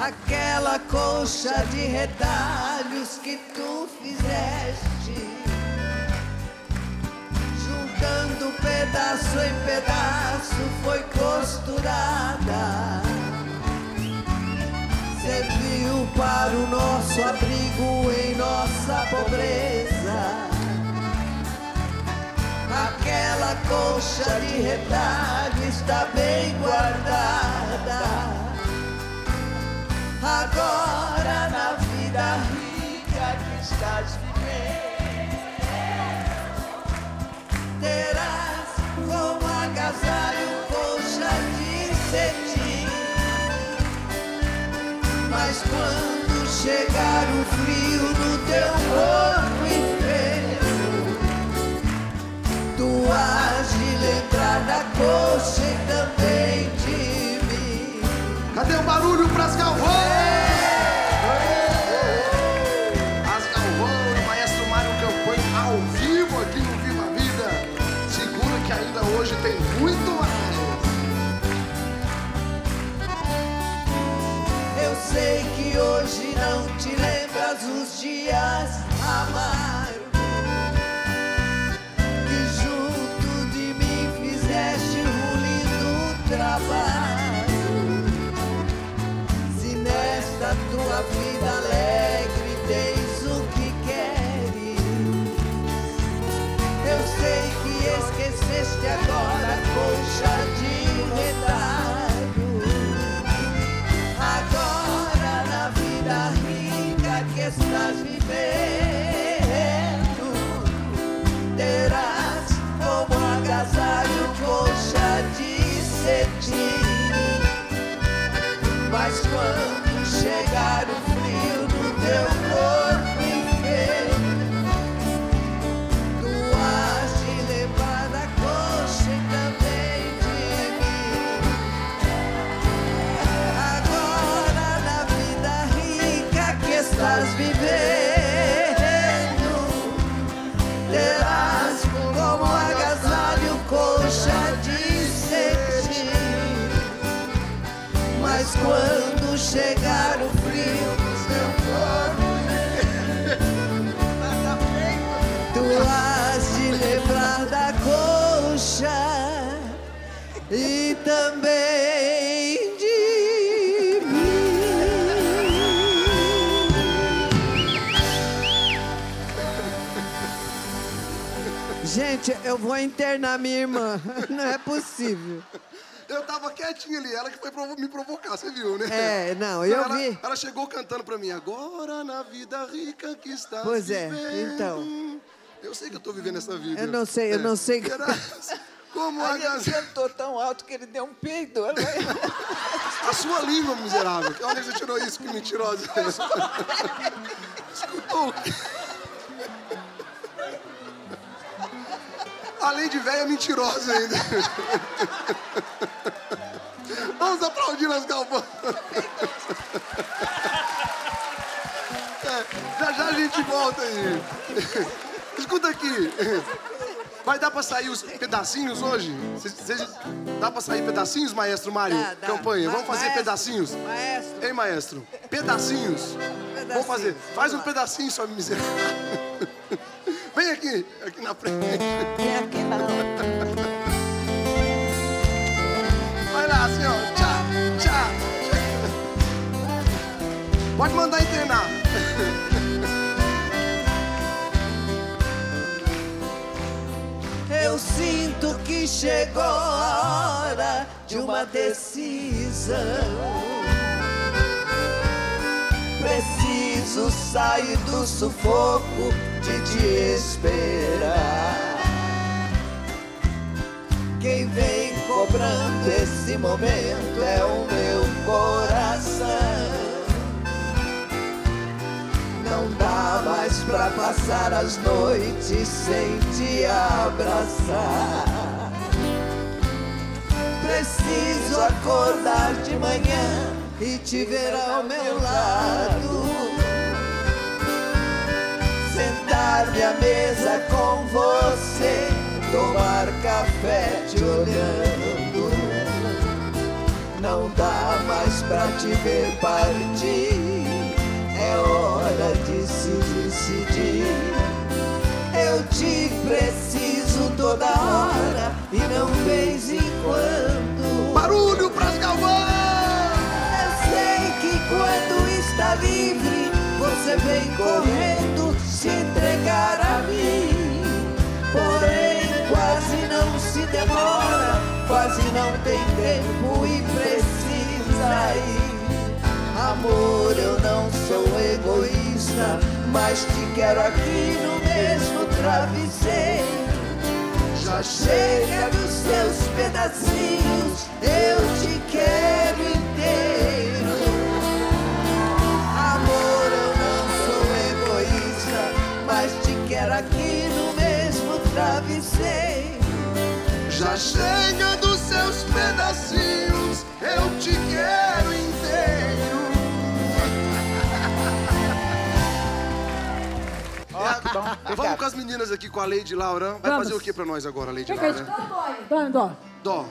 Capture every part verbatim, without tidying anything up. aquela colcha de retalhos que tu fizeste, juntando pedaço em pedaço foi costurada, serviu para o nosso abrigo em nossa pobreza. Aquela colcha de retalho está bem guardada, agora na vida rica que estás vivendo, terás como agasalho colcha de cetim. Mas quando chegar o frio no teu corpo inteiro, tu has de lembrar da coxa e também de mim. Cadê o barulho pras Galvão? É. As Galvão do Maestro Mário Campanha ao vivo aqui no Viva a Vida. Segura que ainda hoje tem muito mais. Eu sei que hoje não te lembras os dias amargos trabalho. Se nesta tua vida alegre tens o que queres, eu sei que esqueceste agora a colcha de retalho. Agora na vida rica que estás vivendo, terás como agasalho colcha de cetim. Mas quando chegar o frio no teu corpo inteiro, tu has de levar a coxa e também de mim. Agora na vida rica que estás vivendo, terás como agasalho colcha de mas quando chegar o frio no seu corpo, tu has de lembrar da colcha e também de mim. Gente, eu vou internar minha irmã. Não é possível. Eu tava quietinha ali, ela que foi provo- me provocar, você viu, né? É, não, eu ela, vi. Ela chegou cantando pra mim, agora na vida rica que está vivendo. Pois é, então. Eu sei que eu tô vivendo essa vida. Eu não sei, é. eu não sei. Era... Como a minha cantou tão alto que ele deu um peido. A sua língua, miserável. Onde você tirou isso, que mentirosa? Escutou? Além de velha, mentirosa ainda. Vamos aplaudir as Galvão. É, já já a gente volta aí. Escuta aqui. Vai dar pra sair os pedacinhos hoje? Cê, cê, dá pra sair pedacinhos, Maestro Mário? Dá, dá. Campanha, vamos fazer maestro, pedacinhos? Maestro. Hein, Maestro? Pedacinhos. Pedacinhos. Vamos fazer. Faz um pedacinho, só miserável. Vem aqui, aqui na frente. Vem aqui, não. Vai lá, senhor. Tchau, tchau. Pode mandar internar. Eu sinto que chegou a hora de uma decisão. Preciso sair do sufoco de te esperar. Quem vem cobrando esse momento é o meu coração. Não dá mais pra passar as noites sem te abraçar. Preciso acordar de manhã e te ver ao meu lado, sentar-me à mesa com você, tomar café te olhando. Não dá mais mais pra te ver partir. É hora de se decidir. Eu te preciso toda hora e não vez em quando. Barulho pras galvãs! Eu sei que quando está livre você vem correndo se entregar a mim. Porém quase não se demora, quase não tem tempo e precisa ir. Amor, eu não sou egoísta, mas te quero aqui no mesmo travesseiro. Já chega dos seus pedacinhos, eu te quero inteiro. Amor, eu não sou egoísta, mas te quero aqui no mesmo travesseiro. Já chega dos seus pedacinhos, eu te quero inteiro. Bom, vamos com as meninas aqui, com a Lady Laura. Vai vamos. Fazer o que pra nós agora, Lady Laura? Dó, dó. Dó.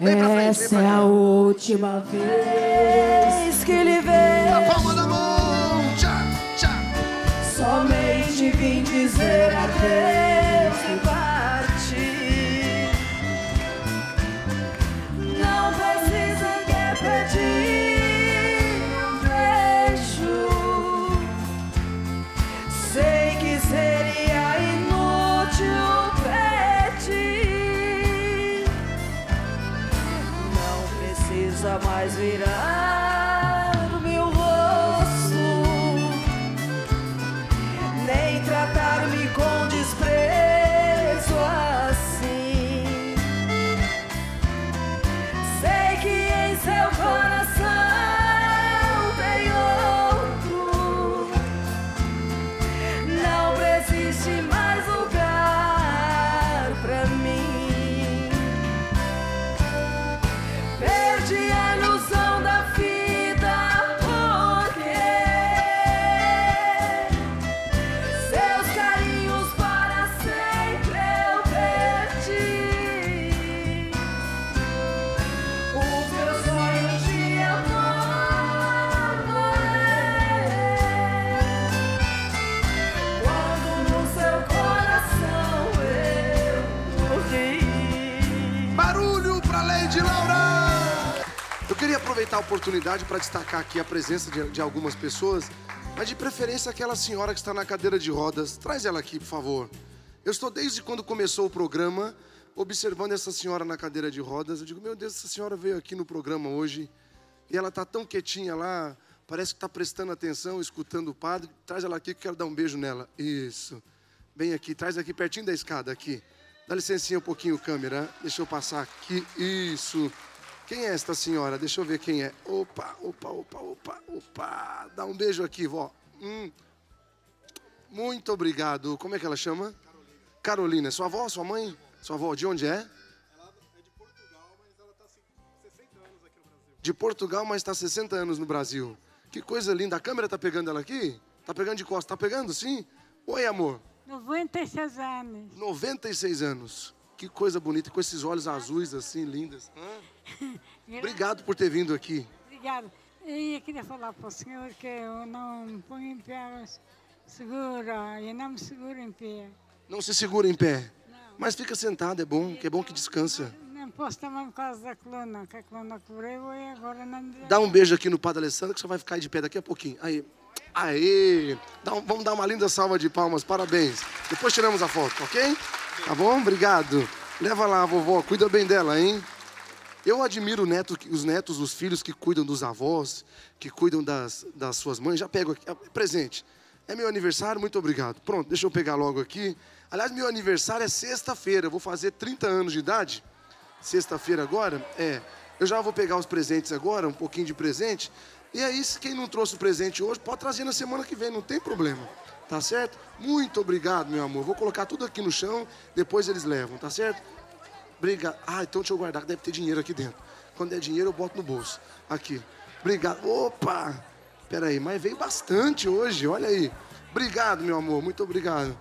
Vem pra frente, vem pra cá. Essa é a última vez que ele veio. Na palma da mão. Tchá, tchá. Somente vim dizer adeus e partir. Não precisa repetir. Seria inútil pedir. Não precisa mais virar o meu rosto, nem tratar-me com desprezo assim. Sei que em seu coração aproveitar a oportunidade para destacar aqui a presença de, de algumas pessoas, mas de preferência aquela senhora que está na cadeira de rodas. Traz ela aqui, por favor. Eu estou desde quando começou o programa observando essa senhora na cadeira de rodas. Eu digo, meu Deus, essa senhora veio aqui no programa hoje e ela está tão quietinha lá, parece que está prestando atenção, escutando o padre. Traz ela aqui que eu quero dar um beijo nela. Isso. Bem aqui, traz aqui pertinho da escada, aqui. Dá licencinha um pouquinho, câmera. Deixa eu passar aqui. Isso. Quem é esta senhora? Deixa eu ver quem é. Opa, opa, opa, opa, opa. Dá um beijo aqui, vó. Hum. Muito obrigado. Como é que ela chama? Carolina. Carolina. Sua avó, sua mãe? Sua avó, de onde é? Ela é de Portugal, mas ela está sessenta anos aqui no Brasil. De Portugal, mas está sessenta anos no Brasil. Que coisa linda. A câmera tá pegando ela aqui? Tá pegando de costas. Tá pegando, sim? Oi, amor. noventa e seis anos. noventa e seis anos. Que coisa bonita, com esses olhos azuis assim, lindas. Hã? Obrigado por ter vindo aqui. Obrigada. E eu queria falar para o senhor que eu não ponho em pé, segura, eu não me seguro em pé. Não se segura em pé? Não. Mas fica sentado, é bom, que é bom que descansa. Não posso também por causa da coluna, que a coluna cobreu e agora não... Dá um beijo aqui no Padre Alessandro que você vai ficar de pé daqui a pouquinho. Aí, aí, Dá um, vamos dar uma linda salva de palmas, parabéns. Depois tiramos a foto, ok? Tá bom? Obrigado. Leva lá, vovó. Cuida bem dela, hein? Eu admiro neto, os netos, os filhos que cuidam dos avós, que cuidam das, das suas mães. Já pego aqui. É presente. É meu aniversário, muito obrigado. Pronto, deixa eu pegar logo aqui. Aliás, meu aniversário é sexta-feira. Vou fazer trinta anos de idade. Sexta-feira agora? É. Eu já vou pegar os presentes agora, um pouquinho de presente. E aí, quem não trouxe o presente hoje, pode trazer na semana que vem, não tem problema. Tá certo? Muito obrigado, meu amor. Vou colocar tudo aqui no chão, depois eles levam, tá certo? Obrigado. Ah, então deixa eu guardar, que deve ter dinheiro aqui dentro. Quando é dinheiro, eu boto no bolso. Aqui. Obrigado. Opa! Pera aí, mas veio bastante hoje, olha aí. Obrigado, meu amor. Muito obrigado.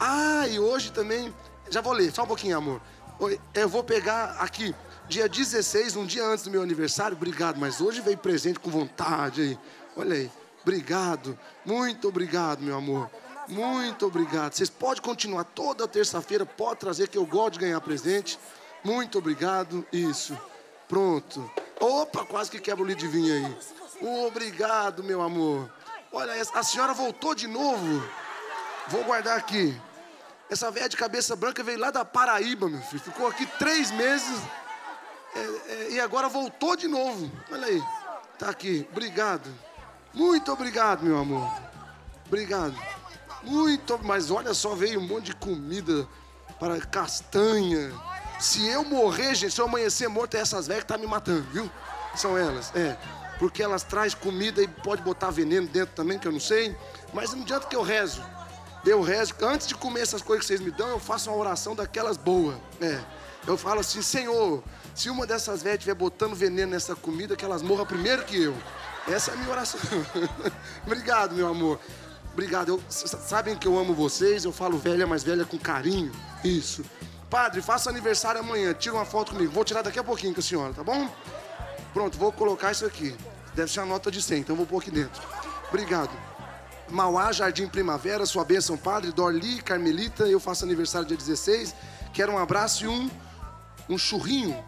Ah, e hoje também... Já vou ler, só um pouquinho, amor. Eu vou pegar aqui Dia dezesseis, um dia antes do meu aniversário, obrigado, mas hoje veio presente com vontade aí. Olha aí, obrigado, muito obrigado, meu amor. Muito obrigado. Vocês podem continuar toda terça-feira, pode trazer que eu gosto de ganhar presente. Muito obrigado, isso. Pronto. Opa, quase que quebra o litro de vinho aí. Obrigado, meu amor. Olha, a senhora voltou de novo. Vou guardar aqui. Essa velha de cabeça branca veio lá da Paraíba, meu filho. Ficou aqui três meses é, é, e agora voltou de novo. Olha aí. Tá aqui. Obrigado. Muito obrigado, meu amor. Obrigado. Muito, mas olha só, veio um monte de comida para castanha. Se eu morrer, gente, se eu amanhecer morto, é essas velhas que tá me matando, viu? São elas, é. Porque elas trazem comida e pode botar veneno dentro também, que eu não sei. Mas não adianta que eu rezo. Eu rezo, antes de comer essas coisas que vocês me dão, eu faço uma oração daquelas boas. É. Eu falo assim, Senhor, se uma dessas velhas estiver botando veneno nessa comida, que elas morram primeiro que eu. Essa é a minha oração. Obrigado, meu amor. Obrigado. Eu, sabem que eu amo vocês, eu falo velha, mas velha com carinho. Isso. Padre, faça aniversário amanhã, tira uma foto comigo. Vou tirar daqui a pouquinho com a senhora, tá bom? Pronto, vou colocar isso aqui. Deve ser uma nota de cem, então vou pôr aqui dentro. Obrigado. Mauá, Jardim Primavera, sua bênção, padre. Dorli, Carmelita, eu faço aniversário dia dezesseis. Quero um abraço e um, um churrinho.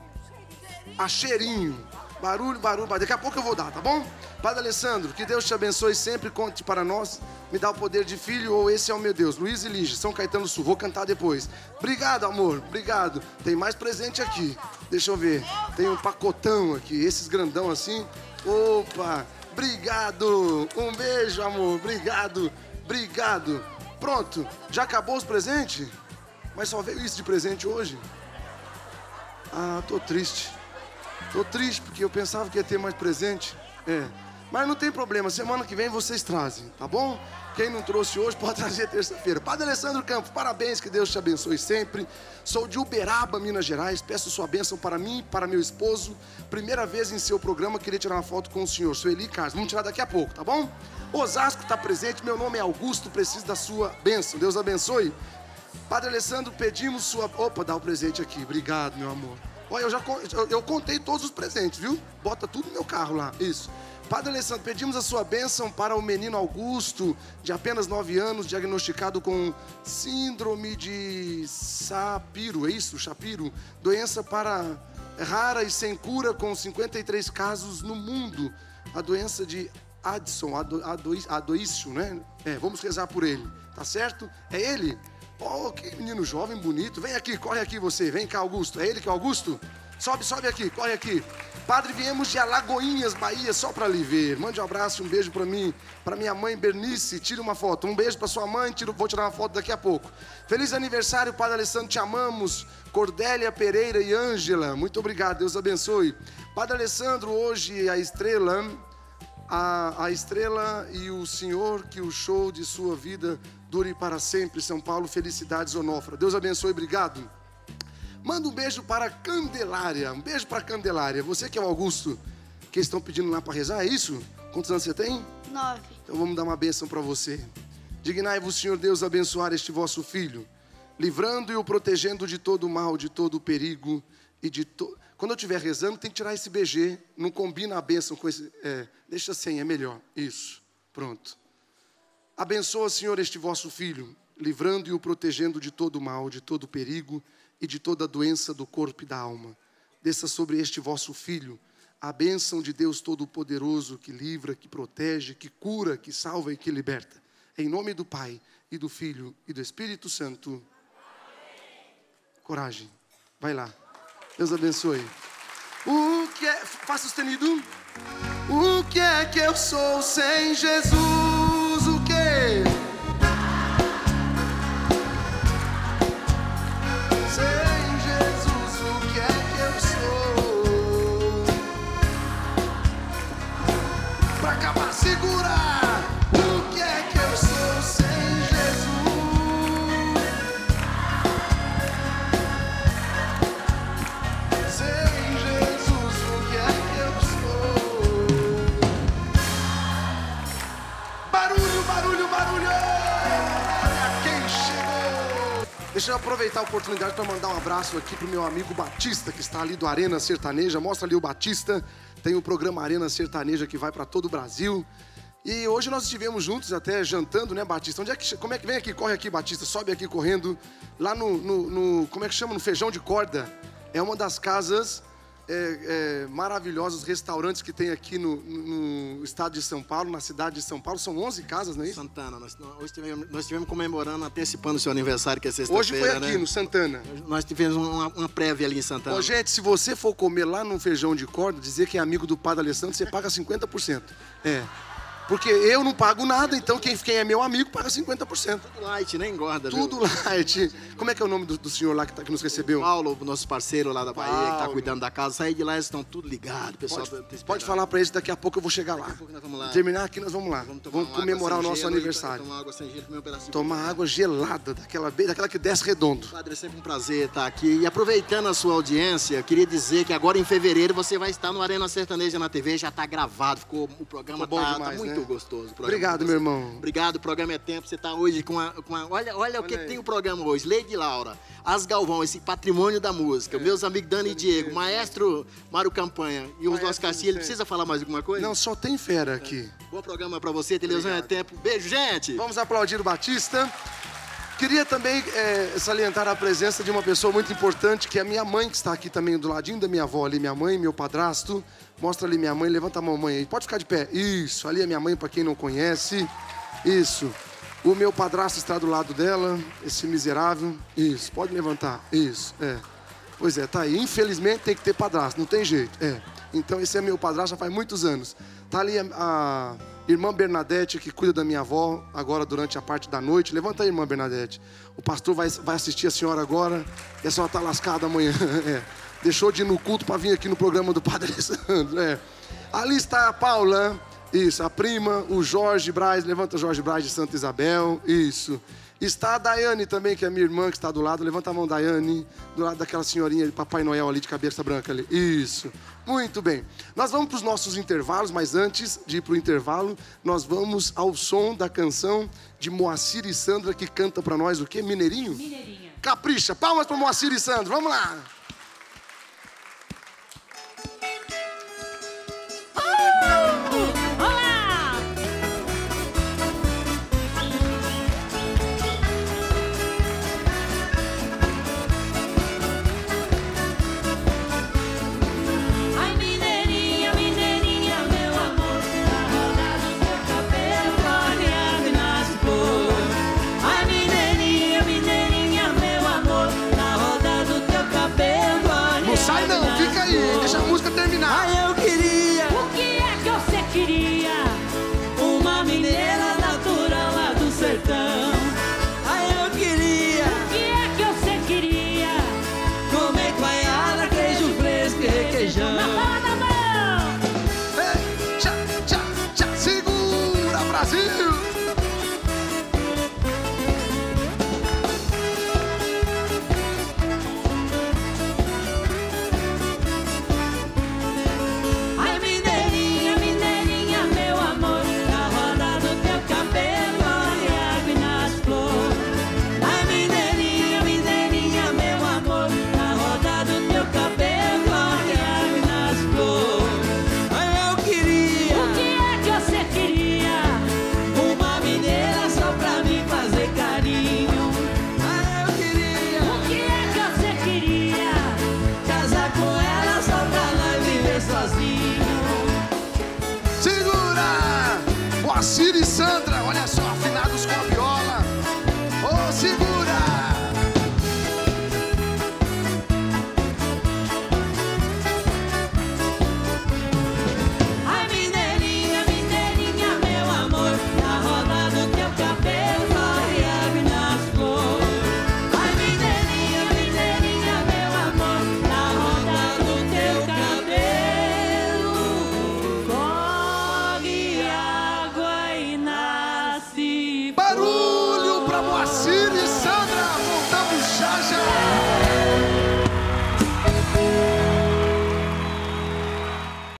A cheirinho. Barulho, barulho, barulho. Daqui a pouco eu vou dar, tá bom? Padre Alessandro, que Deus te abençoe sempre, conte para nós. Me dá o poder de filho, ou esse é o meu Deus. Luiz e Lígia, São Caetano do Sul. Vou cantar depois. Obrigado, amor. Obrigado. Tem mais presente aqui. Deixa eu ver. Tem um pacotão aqui. Esses grandão assim. Opa. Obrigado. Um beijo, amor. Obrigado. Obrigado. Pronto. Já acabou os presentes? Mas só veio isso de presente hoje? Ah, tô triste. Tô triste porque eu pensava que ia ter mais presente. É. Mas não tem problema. Semana que vem vocês trazem, tá bom? Quem não trouxe hoje pode trazer terça-feira. Padre Alessandro Campos, parabéns, que Deus te abençoe sempre. Sou de Uberaba, Minas Gerais. Peço sua bênção para mim, para meu esposo. Primeira vez em seu programa, queria tirar uma foto com o senhor. Sou Eli Carlos. Vamos tirar daqui a pouco, tá bom? Osasco está presente. Meu nome é Augusto. Preciso da sua bênção. Deus abençoe. Padre Alessandro, pedimos sua... Opa, dá o presente aqui. Obrigado, meu amor. Olha, eu já eu, eu contei todos os presentes, viu? Bota tudo no meu carro lá. Isso. Padre Alessandro, pedimos a sua bênção para o menino Augusto, de apenas nove anos, diagnosticado com síndrome de Schapiro, é isso? Schapiro? Doença para... rara e sem cura, com cinquenta e três casos no mundo. A doença de Addison, Ado, Ado, Adoício, né? É, vamos rezar por ele, tá certo? É ele? Oh, que menino jovem, bonito. Vem aqui, corre aqui você, vem cá, Augusto. É ele que é Augusto? Sobe, sobe aqui, corre aqui. Padre, viemos de Alagoinhas, Bahia, só pra lhe ver. Mande um abraço, um beijo pra mim, pra minha mãe Bernice, tira uma foto. Um beijo pra sua mãe, tiro, vou tirar uma foto daqui a pouco. Feliz aniversário, Padre Alessandro, te amamos. Cordélia Pereira e Ângela, muito obrigado, Deus abençoe. Padre Alessandro, hoje a estrela, a, a estrela e o senhor, que o show de sua vida dure para sempre. São Paulo, felicidades, Onofra. Deus abençoe, obrigado. Manda um beijo para Candelária. Um beijo para Candelária. Você que é o Augusto, que estão pedindo lá para rezar, é isso? Quantos anos você tem? Nove. Então vamos dar uma bênção para você. Dignai-vos, Senhor Deus, abençoar este vosso filho, livrando e o protegendo de todo o mal, de todo o perigo e de todo... Quando eu estiver rezando, tem que tirar esse B G. Não combina a bênção com esse... É, deixa sem, é melhor. Isso. Pronto. Abençoa, Senhor, este vosso filho, livrando e o protegendo de todo o mal, de todo o perigo e de toda a doença do corpo e da alma. Desça sobre este vosso filho a bênção de Deus Todo-Poderoso, que livra, que protege, que cura, que salva e que liberta. Em nome do Pai, e do Filho, e do Espírito Santo. Coragem. Vai lá. Deus abençoe. O que é... Faz sustenido. O que é que eu sou sem Jesus? O que... Segurar, o que é que eu sou sem Jesus? Sem Jesus, o que é que eu sou? Barulho, barulho, barulho! Deixa eu aproveitar a oportunidade para mandar um abraço aqui pro meu amigo Batista, que está ali do Arena Sertaneja. Mostra ali o Batista. Tem o programa Arena Sertaneja que vai para todo o Brasil. E hoje nós estivemos juntos até jantando, né, Batista? Onde é que, como é que vem aqui? Corre aqui, Batista. Sobe aqui correndo. Lá no, no, no como é que chama? No Feijão de Corda. É uma das casas é, é, maravilhosas, restaurantes que tem aqui no, no estado de São Paulo, na cidade de São Paulo. São onze casas, não é isso? Santana. Nós, nós, tivemos, nós tivemos comemorando, antecipando o seu aniversário, que é sexta-feira. Hoje foi aqui, né? No Santana. Nós tivemos uma, uma prévia ali em Santana. Ô, gente, se você for comer lá no Feijão de Corda, dizer que é amigo do Padre Alessandro, você paga cinquenta por cento. É. Porque eu não pago nada, então quem, quem é meu amigo paga cinquenta por cento. Tudo light, né? Engorda, viu? Tudo light. Como é que é o nome do, do senhor lá que, tá, que nos recebeu? O Paulo, nosso parceiro lá da Bahia, Paulo, que tá cuidando da casa. Saí de lá, eles estão tudo ligados, pessoal. Pode, pode falar pra eles, daqui a pouco eu vou chegar lá. Daqui a pouco nós vamos lá. Terminar aqui, nós vamos lá. Vamos, vamos comemorar o nosso gelo, aniversário. Tomar água sem gelo, comer um pedacinho. Tomar água gelada, daquela, daquela que desce redondo. Padre, é sempre um prazer estar aqui. E aproveitando a sua audiência, queria dizer que agora em fevereiro você vai estar no Arena Sertaneja na T V, já tá gravado, ficou, o programa ficou bom tá, demais, tá muito, né? Gostoso. Obrigado, meu irmão. Obrigado, o programa é tempo. Você está hoje com a... Com a... Olha, olha, olha o que aí. Tem o programa hoje. Lady Laura, As Galvão, esse patrimônio da música. É. Meus amigos Dani é. e Diego, Maestro Mário Campanha e os nossos Castilho. Ele precisa falar mais alguma coisa? Não, só tem fera aqui. É. Bom programa para você, televisão é tempo. Beijo, gente! Vamos aplaudir o Batista. Queria também é, salientar a presença de uma pessoa muito importante, que é a minha mãe, que está aqui também do ladinho da minha avó ali. Minha mãe, meu padrasto. Mostra ali minha mãe, levanta a mamãe aí. Pode ficar de pé. Isso, ali é minha mãe, para quem não conhece. Isso. O meu padrasto está do lado dela, esse miserável. Isso, pode levantar. Isso, é. Pois é, tá aí. Infelizmente tem que ter padrasto, não tem jeito. É. Então esse é meu padrasto já faz muitos anos. Tá ali a, a irmã Bernadette, que cuida da minha avó agora durante a parte da noite. Levanta aí, irmã Bernadette. O pastor vai, vai assistir a senhora agora, e a senhora tá lascada amanhã. É. Deixou de ir no culto para vir aqui no programa do Padre Alessandro. É. Ali está a Paula, isso, a prima, o Jorge Braz, levanta o Jorge Braz de Santa Isabel, isso. Está a Daiane também, que é a minha irmã que está do lado, levanta a mão, Daiane, do lado daquela senhorinha de Papai Noel ali de cabeça branca ali, isso. Muito bem, nós vamos para os nossos intervalos, mas antes de ir para o intervalo, nós vamos ao som da canção de Moacir e Sandra, que canta para nós o quê? Mineirinho? Mineirinha. Capricha, palmas para Moacir e Sandra, vamos lá! Segura! Moacir e Sandra, olha só!